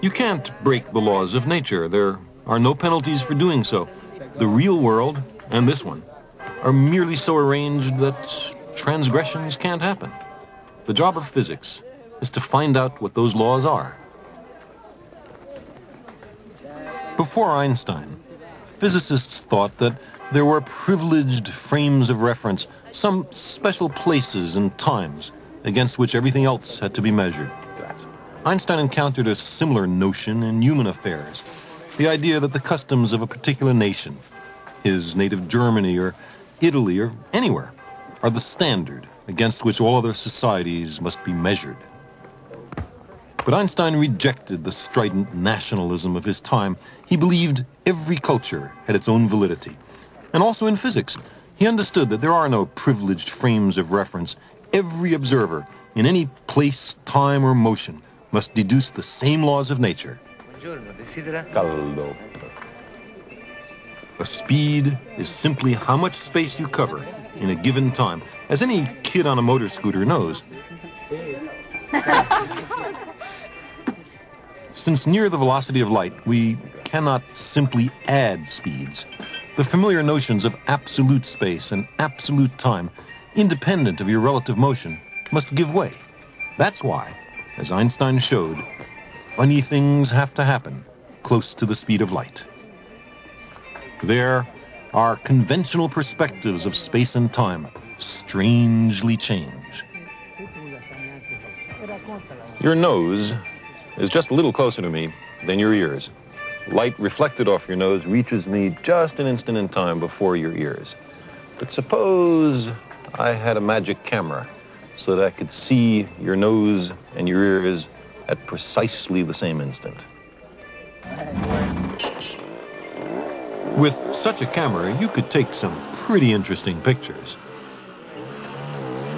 You can't break the laws of nature. There are no penalties for doing so. The real world, and this one, are merely so arranged that transgressions can't happen. The job of physics is to find out what those laws are. Before Einstein, physicists thought that there were privileged frames of reference, some special places and times against which everything else had to be measured. Einstein encountered a similar notion in human affairs, the idea that the customs of a particular nation, his native Germany or Italy or anywhere, are the standard against which all other societies must be measured. But Einstein rejected the strident nationalism of his time. He believed every culture had its own validity. And also in physics, he understood that there are no privileged frames of reference. Every observer in any place, time, or motion must deduce the same laws of nature. A speed is simply how much space you cover in a given time, as any kid on a motor scooter knows. Since near the velocity of light, we cannot simply add speeds. The familiar notions of absolute space and absolute time, independent of your relative motion, must give way. That's why, as Einstein showed, funny things have to happen close to the speed of light. There, our conventional perspectives of space and time strangely change. Your nose is just a little closer to me than your ears. Light reflected off your nose reaches me just an instant in time before your ears. But suppose I had a magic camera so that I could see your nose and your ears at precisely the same instant. With such a camera, you could take some pretty interesting pictures.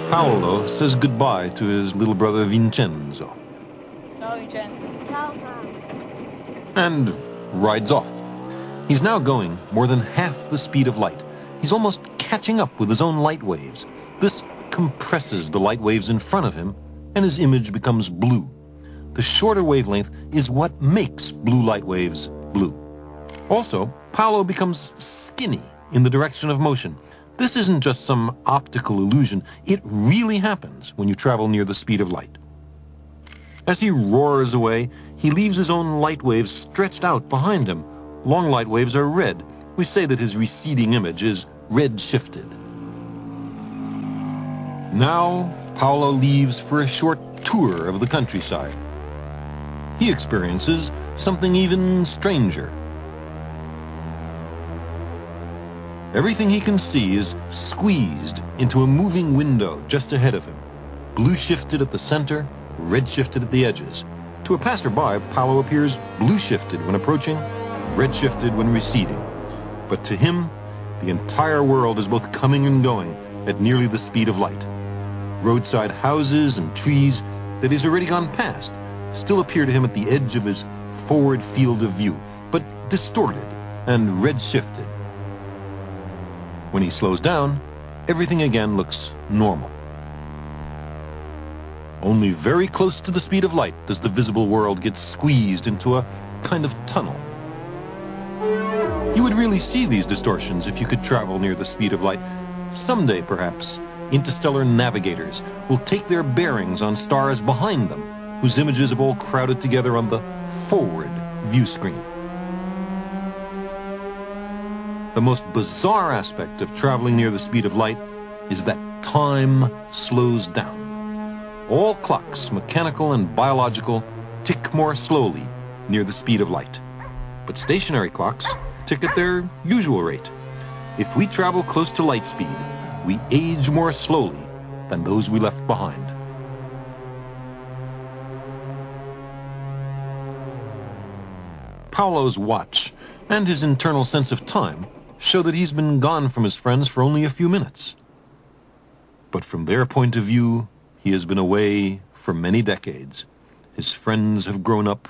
Paolo says goodbye to his little brother Vincenzo. Ciao, Vincenzo. And rides off. He's now going more than half the speed of light. He's almost catching up with his own light waves. This compresses the light waves in front of him, and his image becomes blue. The shorter wavelength is what makes blue light waves blue. Also, Paolo becomes skinny in the direction of motion. This isn't just some optical illusion. It really happens when you travel near the speed of light. As he roars away, he leaves his own light waves stretched out behind him. Long light waves are red. We say that his receding image is red-shifted. Now, Paolo leaves for a short tour of the countryside. He experiences something even stranger. Everything he can see is squeezed into a moving window just ahead of him. Blue shifted at the center, red shifted at the edges. To a passerby, Paolo appears blue shifted when approaching, red shifted when receding. But to him, the entire world is both coming and going at nearly the speed of light. Roadside houses and trees that he's already gone past still appear to him at the edge of his forward field of view, but distorted and red-shifted. When he slows down, everything again looks normal. Only very close to the speed of light does the visible world get squeezed into a kind of tunnel. You would really see these distortions if you could travel near the speed of light. Someday, perhaps, interstellar navigators will take their bearings on stars behind them, whose images have all crowded together on the forward view screen. The most bizarre aspect of traveling near the speed of light is that time slows down. All clocks, mechanical and biological, tick more slowly near the speed of light. But stationary clocks tick at their usual rate. If we travel close to light speed, we age more slowly than those we left behind. Paolo's watch and his internal sense of time show that he's been gone from his friends for only a few minutes. But from their point of view, he has been away for many decades. His friends have grown up,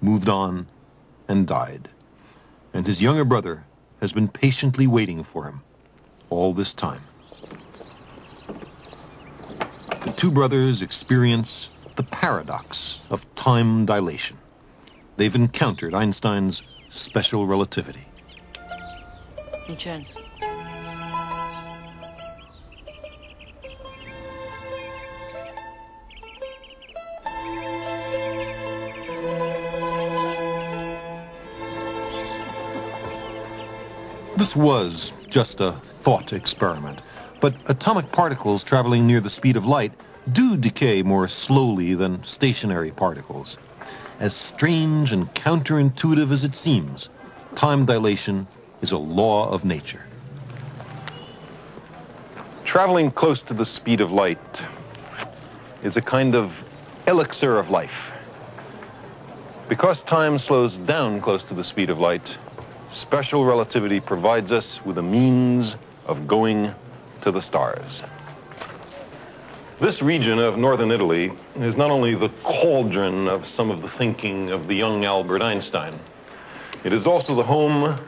moved on, and died. And his younger brother has been patiently waiting for him all this time. The two brothers experience the paradox of time dilation. They've encountered Einstein's special relativity. Vincenzo. This was just a thought experiment, but atomic particles traveling near the speed of light do decay more slowly than stationary particles. As strange and counterintuitive as it seems, time dilation is a law of nature. Traveling close to the speed of light is a kind of elixir of life. Because time slows down close to the speed of light, special relativity provides us with a means of going to the stars. This region of northern Italy is not only the cauldron of some of the thinking of the young Albert Einstein, it is also the home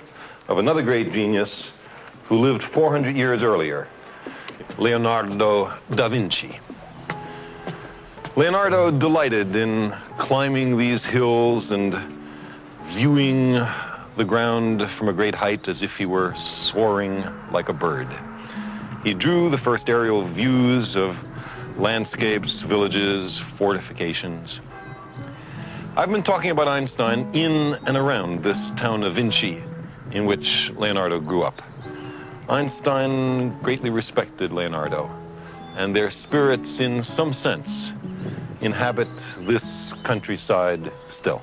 of another great genius who lived 400 years earlier, Leonardo da Vinci. Leonardo delighted in climbing these hills and viewing the ground from a great height as if he were soaring like a bird. He drew the first aerial views of landscapes, villages, fortifications. I've been talking about Einstein in and around this town of Vinci, in which Leonardo grew up. Einstein greatly respected Leonardo, and their spirits, in some sense, inhabit this countryside still.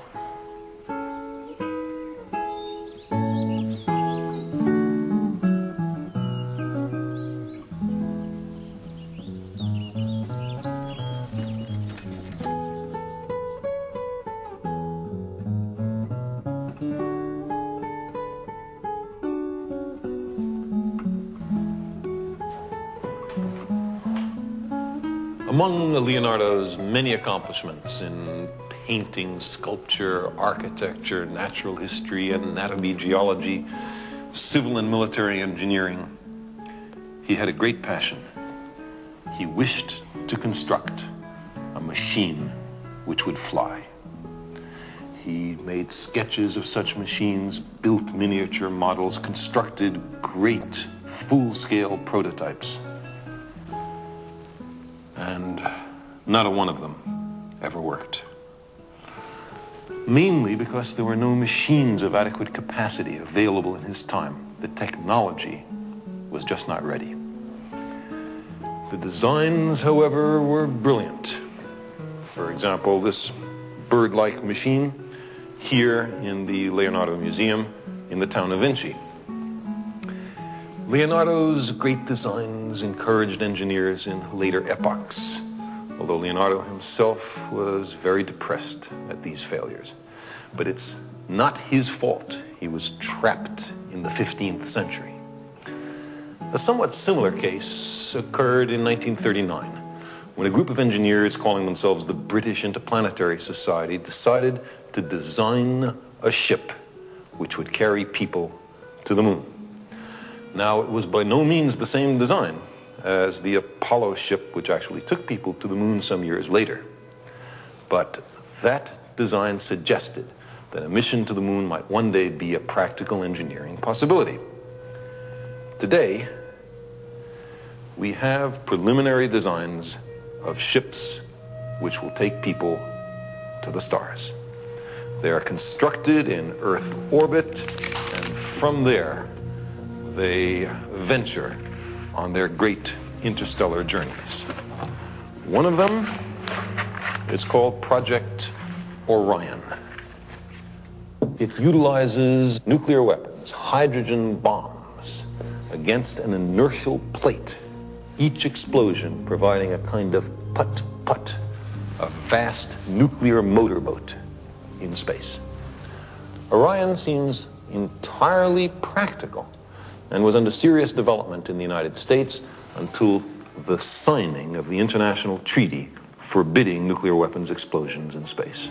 Among Leonardo's many accomplishments in painting, sculpture, architecture, natural history, anatomy, geology, civil and military engineering, he had a great passion. He wished to construct a machine which would fly. He made sketches of such machines, built miniature models, constructed great full-scale prototypes. And not a one of them ever worked. Mainly because there were no machines of adequate capacity available in his time. The technology was just not ready. The designs, however, were brilliant. For example, this bird-like machine here in the Leonardo Museum in the town of Vinci. Leonardo's great designs encouraged engineers in later epochs, although Leonardo himself was very depressed at these failures. But it's not his fault. He was trapped in the 15th century. A somewhat similar case occurred in 1939, when a group of engineers calling themselves the British Interplanetary Society decided to design a ship which would carry people to the moon. Now, it was by no means the same design as the Apollo ship, which actually took people to the moon some years later. But that design suggested that a mission to the moon might one day be a practical engineering possibility. Today, we have preliminary designs of ships which will take people to the stars. They are constructed in Earth orbit, and from there, they venture on their great interstellar journeys. One of them is called Project Orion. It utilizes nuclear weapons, hydrogen bombs, against an inertial plate, each explosion providing a kind of putt-putt, a vast nuclear motorboat in space. Orion seems entirely practical and was under serious development in the United States until the signing of the international treaty forbidding nuclear weapons explosions in space.